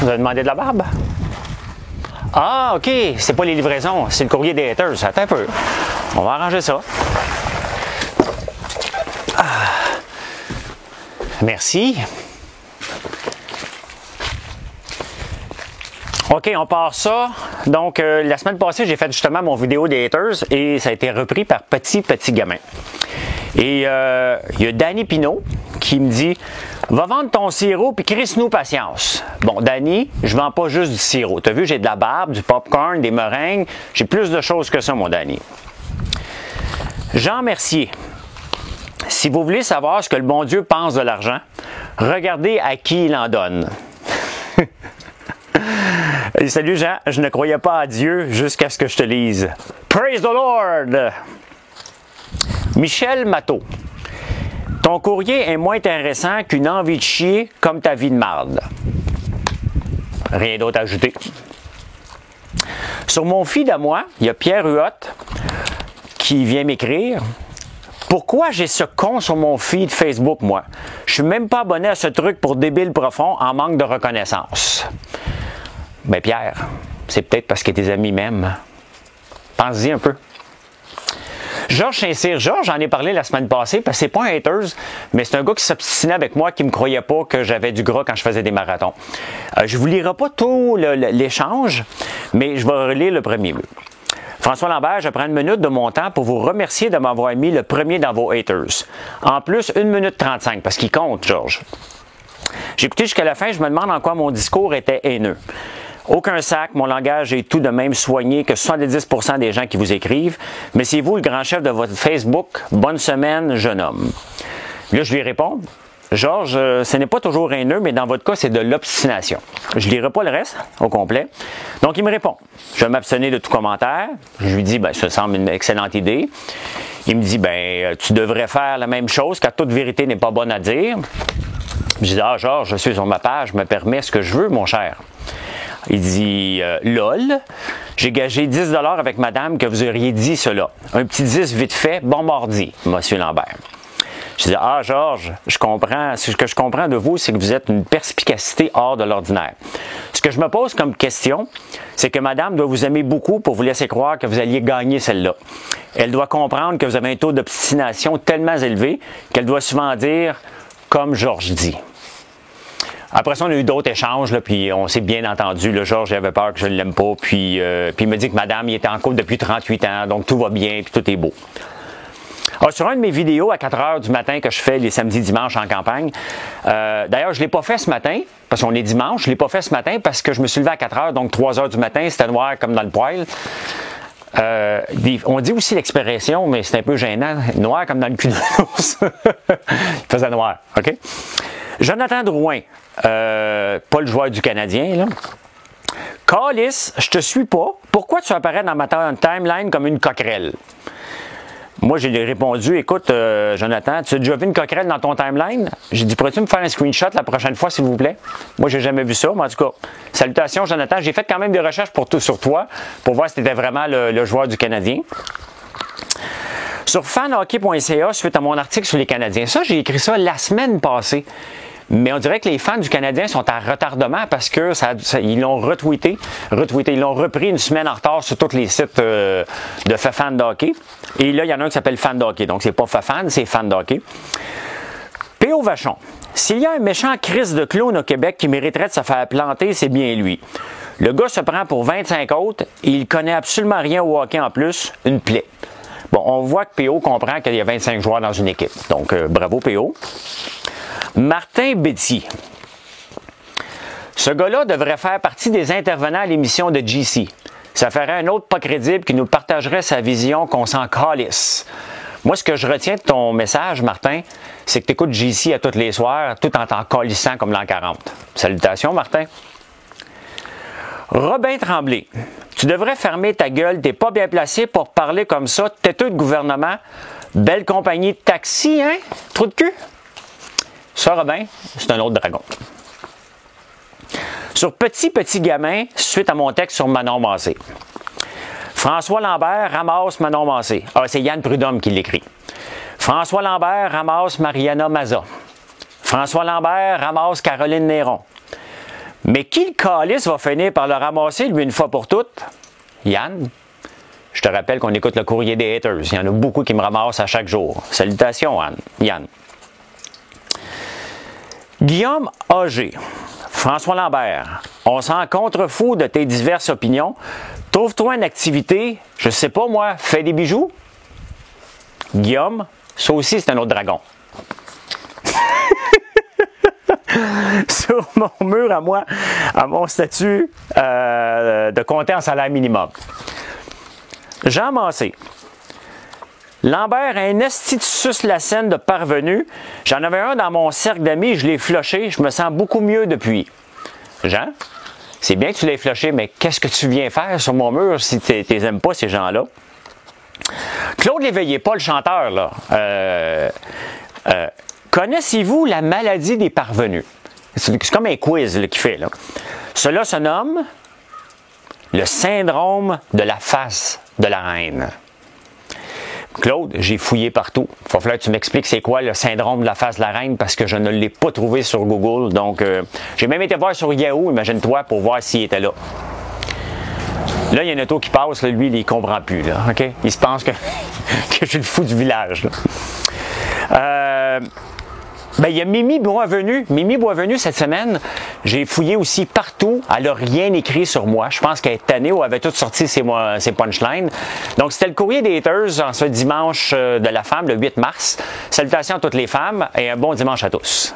Vous avez demandé de la barbe? Ah, OK, c'est pas les livraisons, c'est le courrier des haters. Attends un peu. On va arranger ça. Ah. Merci. OK, on part ça. Donc, la semaine passée, j'ai fait justement mon vidéo des haters et ça a été repris par Petit Gamin. Et il y a Danny Pinault qui me dit « Va vendre ton sirop puis crisse-nous patience. » Bon, Danny, je vends pas juste du sirop. Tu as vu, j'ai de la barbe, du popcorn, des meringues. J'ai plus de choses que ça, mon Danny. Jean Mercier. « Si vous voulez savoir ce que le bon Dieu pense de l'argent, regardez à qui il en donne. » Et salut Jean, je ne croyais pas à Dieu jusqu'à ce que je te lise. Praise the Lord! Michel Matteau. Ton courrier est moins intéressant qu'une envie de chier comme ta vie de marde. Rien d'autre à ajouter. Sur mon feed à moi, il y a Pierre Huot qui vient m'écrire. Pourquoi j'ai ce con sur mon feed Facebook, moi? Je suis même pas abonné à ce truc pour débile profond en manque de reconnaissance. Ben Pierre, c'est peut-être parce que tes amis m'aiment. Pense-y un peu. Georges Saint-Cyr. Georges, j'en ai parlé la semaine passée, parce que c'est pas un haters, mais c'est un gars qui s'obstinait avec moi, qui me croyait pas que j'avais du gras quand je faisais des marathons. Je vous lirai pas tout l'échange, mais je vais relire le premier. François Lambert, je prends une minute de mon temps pour vous remercier de m'avoir mis le premier dans vos haters. En plus, 1 minute 35, parce qu'il compte, Georges. J'ai écouté jusqu'à la fin, je me demande en quoi mon discours était haineux. Aucun sac, mon langage est tout de même soigné que 70% des gens qui vous écrivent. Mais c'est vous le grand chef de votre Facebook. Bonne semaine, jeune homme. Là, je lui réponds. Georges, ce n'est pas toujours haineux, mais dans votre cas, c'est de l'obstination. Je ne lirai pas le reste au complet. Donc, il me répond. Je vais m'abstenir de tout commentaire. Je lui dis, ben, ça semble une excellente idée. Il me dit, ben, tu devrais faire la même chose, car toute vérité n'est pas bonne à dire. Je dis, ah, Georges, je suis sur ma page, je me permets ce que je veux, mon cher. Il dit, lol, j'ai gagé 10 $ avec madame que vous auriez dit cela. Un petit 10 vite fait, bon mardi, monsieur Lambert. Je dis, ah, Georges, je comprends. Ce que je comprends de vous, c'est que vous êtes une perspicacité hors de l'ordinaire. Ce que je me pose comme question, c'est que madame doit vous aimer beaucoup pour vous laisser croire que vous alliez gagner celle-là. Elle doit comprendre que vous avez un taux d'obstination tellement élevé qu'elle doit souvent dire, comme Georges dit. Après ça, on a eu d'autres échanges, là, puis on s'est bien entendu. Georges avait peur que je ne l'aime pas, puis il me dit que madame, il était en couple depuis 38 ans, donc tout va bien, puis tout est beau. Alors, sur un de mes vidéos à 4 h du matin que je fais les samedis dimanches en campagne, d'ailleurs, je ne l'ai pas fait ce matin, parce qu'on est dimanche, je ne l'ai pas fait ce matin parce que je me suis levé à 4 h, donc 3 h du matin, c'était noir comme dans le poêle. On dit aussi l'expression, mais c'est un peu gênant, noir comme dans le cul de l'ours. Il faisait noir, OK? Jonathan Drouin, pas le joueur du Canadien, là. Calice, je te suis pas. Pourquoi tu apparais dans ma timeline comme une coquerelle? Moi, j'ai répondu, écoute, Jonathan, tu as déjà vu une coquerelle dans ton timeline? J'ai dit, pourrais-tu me faire un screenshot la prochaine fois, s'il vous plaît? Moi, j'ai jamais vu ça, mais en tout cas, salutations, Jonathan. J'ai fait quand même des recherches sur toi pour voir si tu étais vraiment le joueur du Canadien. Sur fanhockey.ca, suite à mon article sur les Canadiens, ça, j'ai écrit ça la semaine passée. Mais on dirait que les fans du Canadien sont en retardement parce que ils l'ont retweeté, ils l'ont repris une semaine en retard sur tous les sites de Fan d'Hockey. Et là, il y en a un qui s'appelle Fan d'Hockey. Donc, c'est pas Fafan, c'est Fan d'Hockey. P.O. Vachon. S'il y a un méchant crisse de clown au Québec qui mériterait de se faire planter, c'est bien lui. Le gars se prend pour 25 autres et il connaît absolument rien au hockey en plus, une plaie. Bon, on voit que P.O. comprend qu'il y a 25 joueurs dans une équipe. Donc, bravo P.O. Martin Betti. Ce gars-là devrait faire partie des intervenants à l'émission de GC. Ça ferait un autre pas crédible qui nous partagerait sa vision qu'on s'en calisse. Moi, ce que je retiens de ton message, Martin, c'est que tu écoutes GC à tous les soirs, tout en t'en calissant comme l'an 40. Salutations, Martin. Robin Tremblay. Tu devrais fermer ta gueule, t'es pas bien placé pour parler comme ça, têteux de gouvernement, belle compagnie de taxi, hein? Trou de cul? Ça, Robin, c'est un autre dragon. Sur Petit Gamin, suite à mon texte sur Manon Massé. François Lambert ramasse Manon Massé. Ah, c'est Yann Prudhomme qui l'écrit. François Lambert ramasse Mariana Mazza. François Lambert ramasse Caroline Néron. Mais qui le calice va finir par le ramasser, lui, une fois pour toutes? Yann? Je te rappelle qu'on écoute le courrier des haters. Il y en a beaucoup qui me ramassent à chaque jour. Salutations, Yann. Guillaume Auger. François Lambert, on s'en contrefout de tes diverses opinions. Trouve-toi une activité, je sais pas moi, fais des bijoux. Guillaume, ça aussi c'est un autre dragon. Sur mon mur à moi, à mon statut de compter en salaire minimum. Jean Massé. Lambert a un esti de suce la scène de parvenu. J'en avais un dans mon cercle d'amis, je l'ai floché, je me sens beaucoup mieux depuis. Jean, c'est bien que tu l'aies floché, mais qu'est-ce que tu viens faire sur mon mur si tu les aimes pas, ces gens-là? Claude Léveillé, pas le chanteur, là. Connaissez-vous la maladie des parvenus? C'est comme un quiz qu'il fait, là. Cela se nomme le syndrome de la face de la reine. Claude, j'ai fouillé partout. Il va falloir que tu m'expliques c'est quoi le syndrome de la face de la reine parce que je ne l'ai pas trouvé sur Google. Donc, j'ai même été voir sur Yahoo, imagine-toi, pour voir s'il était là. Là, il y a une auto qui passe, là, lui, il ne comprend plus. Là, okay? Il se pense que je suis le fou du village. Il y a Mimi Boisvenu. Mimi Boisvenu, cette semaine, j'ai fouillé aussi partout. Elle n'a rien écrit sur moi. Je pense qu'elle est tannée ou elle avait tout sorti ses punchlines. Donc, c'était le courrier des haters en ce dimanche de la femme, le 8 mars. Salutations à toutes les femmes et un bon dimanche à tous.